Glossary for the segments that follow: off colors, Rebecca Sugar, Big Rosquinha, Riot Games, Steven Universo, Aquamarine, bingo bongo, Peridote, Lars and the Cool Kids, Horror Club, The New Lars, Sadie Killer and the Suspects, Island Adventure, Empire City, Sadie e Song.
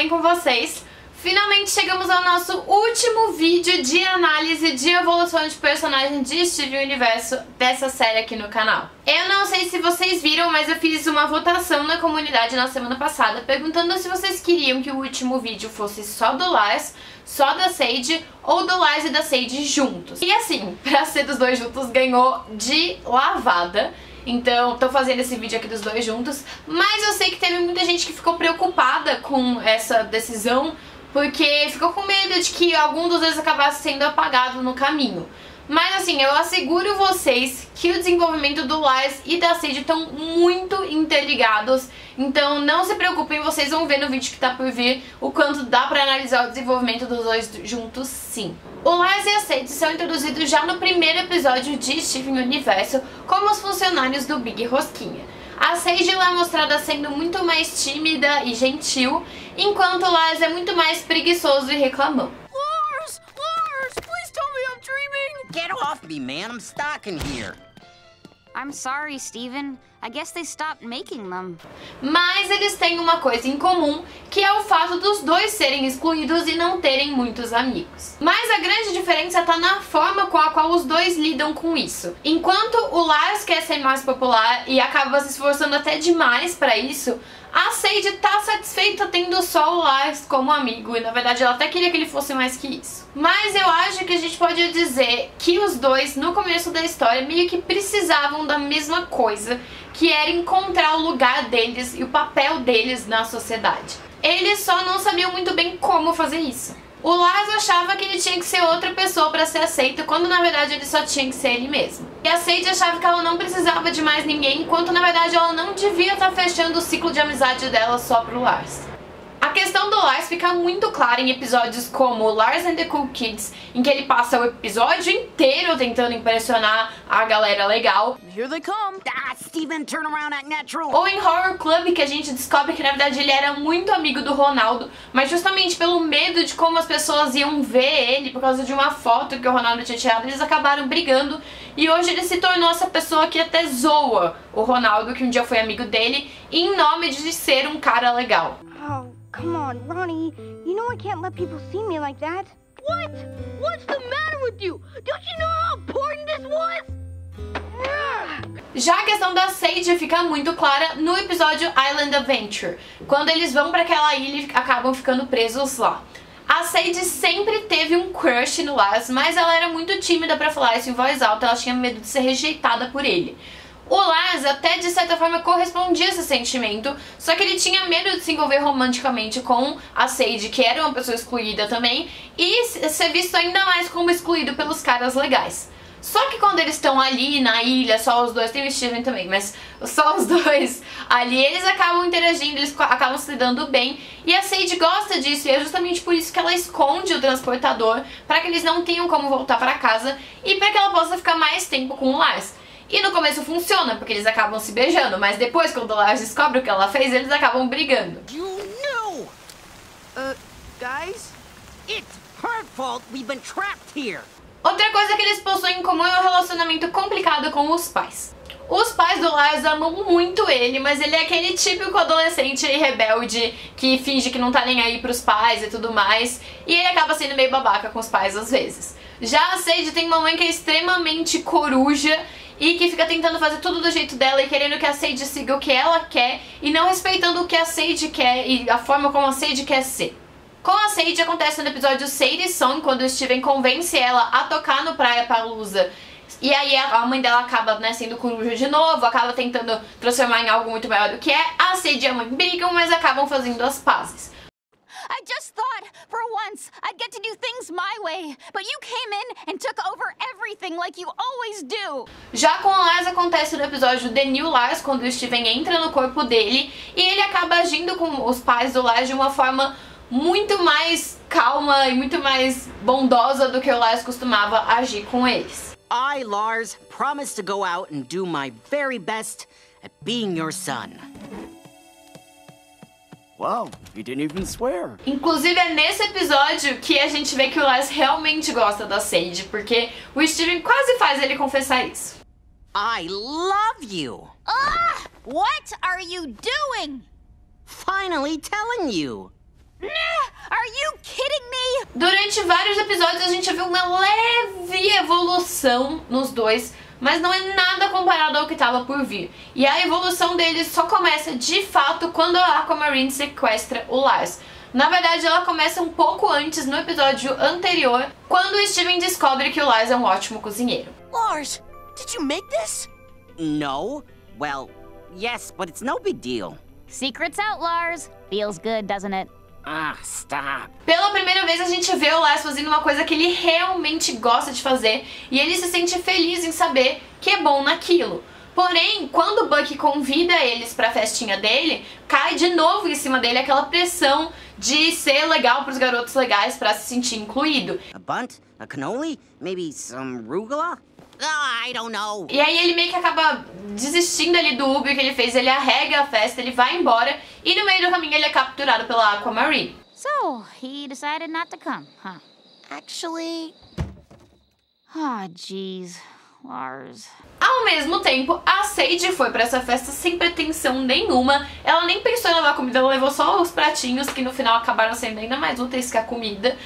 bem com vocês? Finalmente chegamos ao nosso último vídeo de análise de evolução de personagem de Steven Universo dessa série aqui no canal. Eu não sei se vocês viram, mas eu fiz uma votação na comunidade na semana passada perguntando se vocês queriam que o último vídeo fosse só do Lars, só da Sadie ou do Lars e da Sadie juntos. E assim, pra ser dos dois juntos ganhou de lavada. Então, tô fazendo esse vídeo aqui dos dois juntos, mas eu sei que teve muita gente que ficou preocupada com essa decisão, porque ficou com medo de que algum dos dois acabasse sendo apagado no caminho. Mas assim, eu asseguro vocês que o desenvolvimento do Lars e da Sadie estão muito interligados. Então não se preocupem, vocês vão ver no vídeo que tá por vir o quanto dá pra analisar o desenvolvimento dos dois juntos sim. O Lars e a Sadie são introduzidos já no primeiro episódio de Steven Universo como os funcionários do Big Rosquinha. A Sadie lá é mostrada sendo muito mais tímida e gentil, enquanto o Lars é muito mais preguiçoso e reclamão. Lars! Lars! Please tell me I'm dreaming! Get off me, man! I'm stuck in here! I'm sorry, Steven. I guess they stopped making them. Mas eles têm uma coisa em comum, que é o fato dos dois serem excluídos e não terem muitos amigos. Mas a grande diferença está na forma com a qual os dois lidam com isso. Enquanto o Lars quer ser mais popular e acaba se esforçando até demais para isso, a Sadie tá satisfeita tendo só o Lars como amigo, e na verdade ela até queria que ele fosse mais que isso. Mas eu acho que a gente pode dizer que os dois, no começo da história, meio que precisavam da mesma coisa, que era encontrar o lugar deles e o papel deles na sociedade. Eles só não sabiam muito bem como fazer isso. O Lars achava que ele tinha que ser outra pessoa para ser aceito, quando na verdade ele só tinha que ser ele mesmo. E a Sadie achava que ela não precisava de mais ninguém, enquanto na verdade ela não devia estar fechando o ciclo de amizade dela só pro Lars. A questão do Lars fica muito clara em episódios como Lars and the Cool Kids, em que ele passa o episódio inteiro tentando impressionar a galera legal. Here they come. Ah, Steven, turn around, act natural. Ou em Horror Club, que a gente descobre que na verdade ele era muito amigo do Ronaldo, mas justamente pelo medo de como as pessoas iam ver ele por causa de uma foto que o Ronaldo tinha tirado, eles acabaram brigando e hoje ele se tornou essa pessoa que até zoa o Ronaldo, que um dia foi amigo dele, em nome de ser um cara legal. Oh. Come on, Ronnie. You know I can't let people see me like that. What? What's the matter with you? Don't you know how important this was? Já a questão da Sadie fica muito clara no episódio Island Adventure, quando eles vão pra aquela ilha e acabam ficando presos lá. A Sadie sempre teve um crush no Lars, mas ela era muito tímida pra falar isso em voz alta, ela tinha medo de ser rejeitada por ele. O Lars até de certa forma correspondia a esse sentimento, só que ele tinha medo de se envolver romanticamente com a Sadie, que era uma pessoa excluída também, e ser visto ainda mais como excluído pelos caras legais. Só que quando eles estão ali na ilha, só os dois, tem o Steven também, mas só os dois ali, eles acabam interagindo, eles acabam se dando bem, e a Sadie gosta disso, e é justamente por isso que ela esconde o transportador, para que eles não tenham como voltar para casa, e para que ela possa ficar mais tempo com o Lars. E no começo funciona, porque eles acabam se beijando, mas depois, quando o Lars descobre o que ela fez, eles acabam brigando. You know. Guys, it's her fault we've been trapped here. Outra coisa que eles possuem em comum é um relacionamento complicado com os pais. Os pais do Lars amam muito ele, mas ele é aquele típico adolescente rebelde que finge que não tá nem aí pros pais e tudo mais, e ele acaba sendo meio babaca com os pais às vezes. Já a Sadie tem uma mãe que é extremamente coruja, e que fica tentando fazer tudo do jeito dela e querendo que a Sadie siga o que ela quer e não respeitando o que a Sadie quer e a forma como a Sadie quer ser. Com a Sadie acontece no episódio Sadie e Song, quando o Steven convence ela a tocar no Praia Palusa. E aí a mãe dela acaba, né, sendo coruja de novo, acaba tentando transformar em algo muito maior do que é. A Sadie e a mãe brigam, mas acabam fazendo as pazes. I just thought, for once, I'd get to do things my way, but you came in and took over everything like you always do. Já com o Lars acontece no episódio The New Lars, quando o Steven entra no corpo dele e ele acaba agindo com os pais do Lars de uma forma muito mais calma e muito mais bondosa do que o Lars costumava agir com eles. I, Lars, promise to go out and do my very best at being your son. Wow, he didn't even swear. Inclusive é nesse episódio que a gente vê que o Lars realmente gosta da Sadie, porque o Steven quase faz ele confessar isso. I love you. What are you doing? Finally telling you. Durante vários episódios a gente viu uma leve evolução nos dois, mas não é nada comparado ao que estava por vir. E a evolução deles só começa de fato quando a Aquamarine sequestra o Lars. Na verdade, ela começa um pouco antes, no episódio anterior, quando o Steven descobre que o Lars é um ótimo cozinheiro. Lars, did you make this? No. Well, yes, but it's no big deal. Secret's out, Lars. Feels good, doesn't it? Ah, stop. Pela primeira vez a gente vê o Lars fazendo uma coisa que ele realmente gosta de fazer e ele se sente feliz em saber que é bom naquilo. Porém, quando o Bucky convida eles pra festinha dele, cai de novo em cima dele aquela pressão de ser legal pros garotos legais pra se sentir incluído. A bunt? A cannoli? Maybe some rugula? I don't know. E aí ele meio que acaba desistindo ali do Uber que ele fez, ele arrega a festa, ele vai embora e no meio do caminho ele é capturado pela Aquamarine. So, he decided not to come, huh? Actually... Ah, jeez, Lars. Ao mesmo tempo, a Sadie foi pra essa festa sem pretensão nenhuma, ela nem pensou em levar comida, ela levou só os pratinhos que no final acabaram sendo ainda mais úteis que a comida.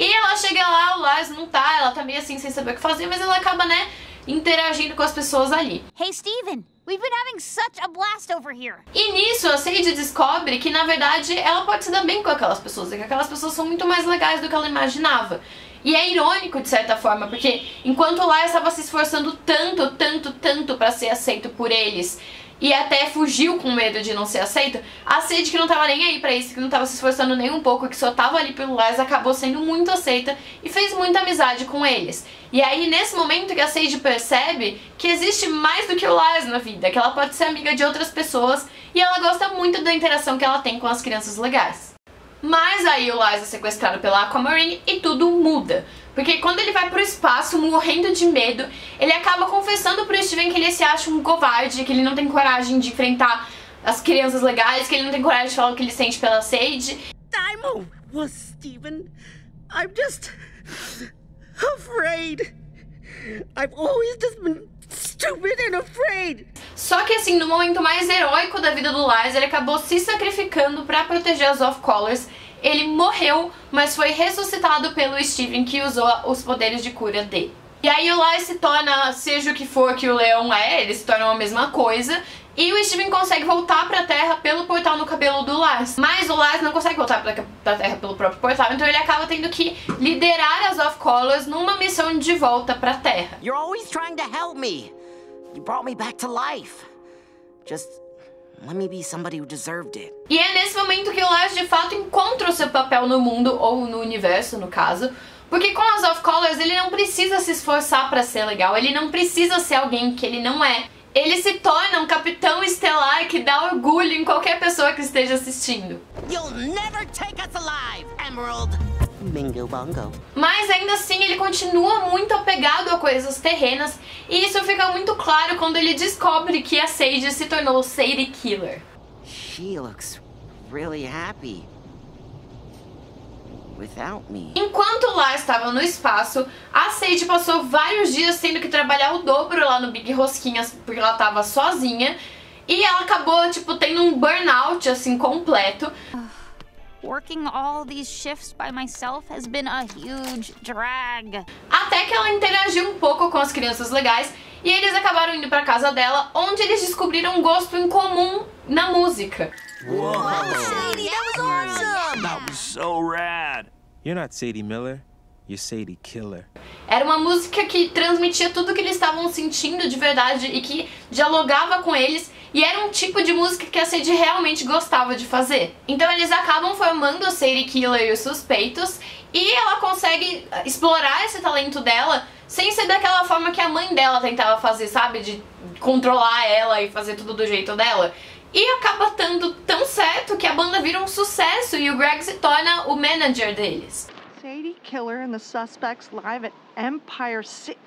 E ela chega lá, o Lars não tá, ela tá meio assim sem saber o que fazer, mas ela acaba, né, interagindo com as pessoas ali. Hey Steven, we've been having such a blast over here. E nisso a Sadie descobre que na verdade ela pode se dar bem com aquelas pessoas, que aquelas pessoas são muito mais legais do que ela imaginava. E é irônico de certa forma, porque enquanto o Lars estava se esforçando tanto pra ser aceito por eles, e até fugiu com medo de não ser aceito, a Sadie, que não tava nem aí pra isso, que não tava se esforçando nem um pouco, que só tava ali pelo Lars, acabou sendo muito aceita e fez muita amizade com eles. E aí, nesse momento que a Sadie percebe que existe mais do que o Lars na vida, que ela pode ser amiga de outras pessoas e ela gosta muito da interação que ela tem com as crianças legais. Mas aí o Lars é sequestrado pela Aquamarine e tudo muda. Porque quando ele vai pro espaço morrendo de medo, ele acaba confessando pro Steven que ele se acha um covarde, que ele não tem coragem de enfrentar as crianças legais, que ele não tem coragem de falar o que ele sente pela Sadie. I'm over, Steven. I'm just afraid. I've always just been stupid and afraid. Só que assim, no momento mais heróico da vida do Lars, ele acabou se sacrificando pra proteger as Off-Colors. Ele morreu, mas foi ressuscitado pelo Steven, que usou os poderes de cura dele. E aí o Lars se torna, seja o que for que o leão é, eles se tornam a mesma coisa. E o Steven consegue voltar pra Terra pelo portal no cabelo do Lars. Mas o Lars não consegue voltar pra Terra pelo próprio portal, então ele acaba tendo que liderar as Off-Colors numa missão de volta pra Terra. You're always trying to help me. You brought me back to life. Just... let me be somebody who deserved it. E é nesse momento que o Lars de fato encontra o seu papel no mundo, ou no universo, no caso, porque com as Off-Colors ele não precisa se esforçar pra ser legal, ele não precisa ser alguém que ele não é. Ele se torna um capitão estelar que dá orgulho em qualquer pessoa que esteja assistindo. You'll never take us alive, Emerald! Bingo bongo. Mas ainda assim ele continua muito apegado a coisas terrenas e isso fica muito claro quando ele descobre que a Sadie se tornou Sadie Killer. She looks really happy. Enquanto o Lars estava no espaço, a Sadie passou vários dias tendo que trabalhar o dobro lá no Big Rosquinha, porque ela tava sozinha, e ela acabou, tipo, tendo um burnout, assim, completo. Working all these shifts by myself has been a huge drag. Até que ela interagiu um pouco com as crianças legais, e eles acabaram indo pra casa dela, onde eles descobriram um gosto em comum na música. Wow. Wow, Sadie, that was awesome! That was so rad! You're not Sadie Miller, you're Sadie Killer. Era uma música que transmitia tudo que eles estavam sentindo de verdade e que dialogava com eles, e era um tipo de música que a Sadie realmente gostava de fazer. Então eles acabam formando a Sadie Killer e os Suspeitos, e ela consegue explorar esse talento dela sem ser daquela forma que a mãe dela tentava fazer, sabe? De controlar ela e fazer tudo do jeito dela. E acaba dando tão certo que a banda vira um sucesso e o Greg se torna o manager deles. Sadie Killer and the Suspects live at Empire City.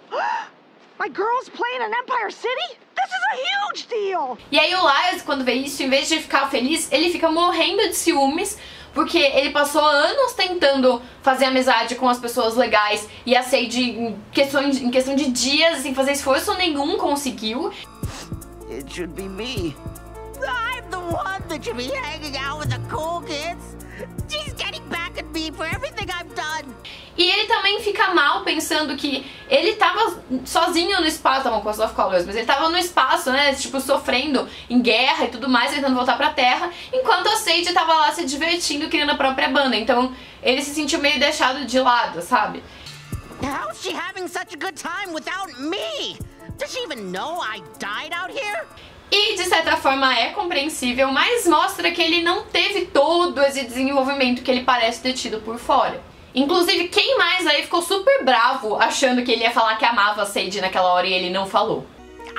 My girl's playing in Empire City? This is a huge deal! E aí o Lars, quando vê isso, em vez de ficar feliz, ele fica morrendo de ciúmes, porque ele passou anos tentando fazer amizade com as pessoas legais e a Sadie, em questão de dias, sem fazer esforço nenhum, conseguiu. It should be me. I'm the one that should be hanging out with the cool kids. She's getting me for everything I've done. E ele também fica mal pensando que ele tava sozinho no espaço, tava com as soft colors, mas ele tava no espaço, né, tipo, sofrendo em guerra e tudo mais, tentando voltar pra Terra, enquanto a Sadie tava lá se divertindo, criando a própria banda. Então ele se sentiu meio deixado de lado, sabe? How is she having such a good time without me? Does she even know I died out here? E, de certa forma, é compreensível, mas mostra que ele não teve todo esse desenvolvimento que ele parece ter tido por fora. Inclusive, quem mais aí ficou super bravo achando que ele ia falar que amava a Sadie naquela hora e ele não falou.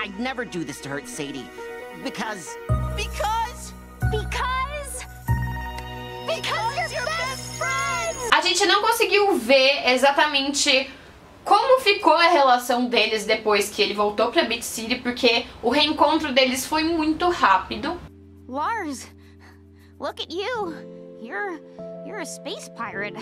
I'd never do this to hurt Sadie, because you're best friends. A gente não conseguiu ver exatamente como ficou a relação deles depois que ele voltou pra Beach City, porque o reencontro deles foi muito rápido. Lars, look at you. You're a space pirate.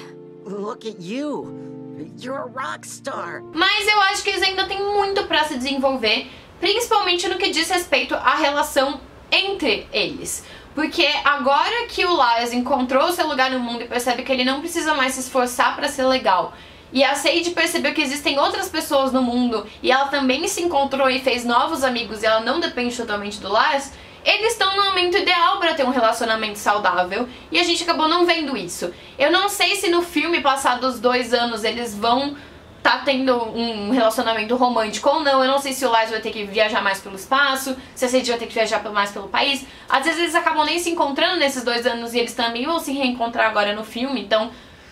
Look at you. You're a rock star. Mas eu acho que eles ainda têm muito pra se desenvolver, principalmente no que diz respeito à relação entre eles. Porque agora que o Lars encontrou seu lugar no mundo e percebe que ele não precisa mais se esforçar pra ser legal, e a Sadie percebeu que existem outras pessoas no mundo e ela também se encontrou e fez novos amigos e ela não depende totalmente do Lars, eles estão no momento ideal pra ter um relacionamento saudável e a gente acabou não vendo isso. Eu não sei se no filme, passados 2 anos, eles vão tá tendo um relacionamento romântico ou não. Eu não sei se o Lars vai ter que viajar mais pelo espaço, se a Sadie vai ter que viajar mais pelo país. Às vezes eles acabam nem se encontrando nesses 2 anos e eles também vão se reencontrar agora no filme, então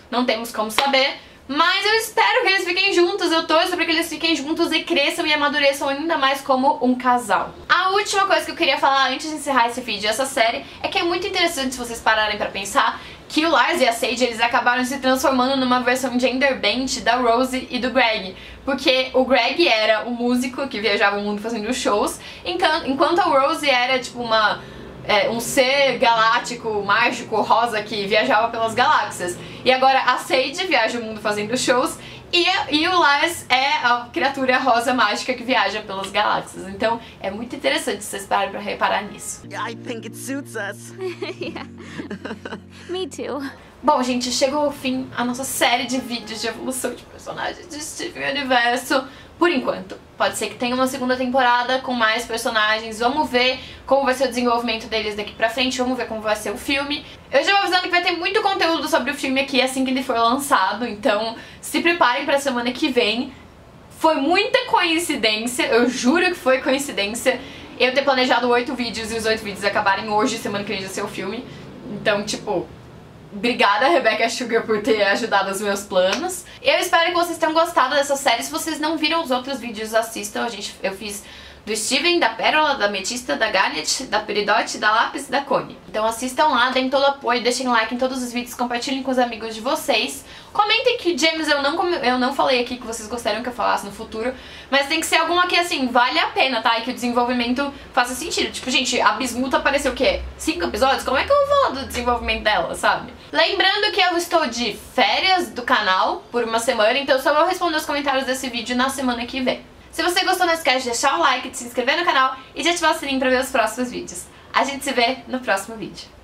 não temos como saber. Mas eu espero que eles fiquem juntos, eu torço pra que eles fiquem juntos e cresçam e amadureçam ainda mais como um casal. A última coisa que eu queria falar antes de encerrar esse vídeo e essa série é que é muito interessante, se vocês pararem pra pensar, que o Lars e a Sadie, eles acabaram se transformando numa versão gender bent da Rose e do Greg. Porque o Greg era o músico que viajava o mundo fazendo shows, enquanto a Rose era tipo uma... um ser galáctico, mágico, rosa que viajava pelas galáxias. E agora a Sadie viaja o mundo fazendo shows e o Lars é a criatura rosa mágica que viaja pelas galáxias. Então é muito interessante vocês pararem pra reparar nisso. I think it suits us. Yeah. Me too. Bom, gente, chegou ao fim a nossa série de vídeos de evolução de personagens de Steven Universo. Por enquanto, pode ser que tenha uma segunda temporada com mais personagens, vamos ver como vai ser o desenvolvimento deles daqui pra frente, vamos ver como vai ser o filme. Eu já vou avisando que vai ter muito conteúdo sobre o filme aqui assim que ele for lançado, então se preparem pra semana que vem. Foi muita coincidência, eu juro que foi coincidência, eu ter planejado 8 vídeos e os 8 vídeos acabarem hoje, semana que vem já ser o filme. Então, tipo... obrigada, Rebecca Sugar, por ter ajudado os meus planos. Eu espero que vocês tenham gostado dessa série. Se vocês não viram os outros vídeos, assistam. Eu fiz do Steven, da Pérola, da Ametista, da Garnet, da Peridote, da Lápis e da Cone. Então assistam lá, deem todo apoio, deixem like em todos os vídeos, compartilhem com os amigos de vocês. Comentem que, James, eu não falei aqui que vocês gostariam que eu falasse no futuro, mas tem que ser alguma que, assim, vale a pena, tá? E que o desenvolvimento faça sentido. Tipo, gente, a Bismuta apareceu o quê? 5 episódios? Como é que eu vou falar do desenvolvimento dela, sabe? Lembrando que eu estou de férias do canal por uma semana, então só vou responder os comentários desse vídeo na semana que vem. Se você gostou, não esquece de deixar o like, de se inscrever no canal e de ativar o sininho pra ver os próximos vídeos. A gente se vê no próximo vídeo.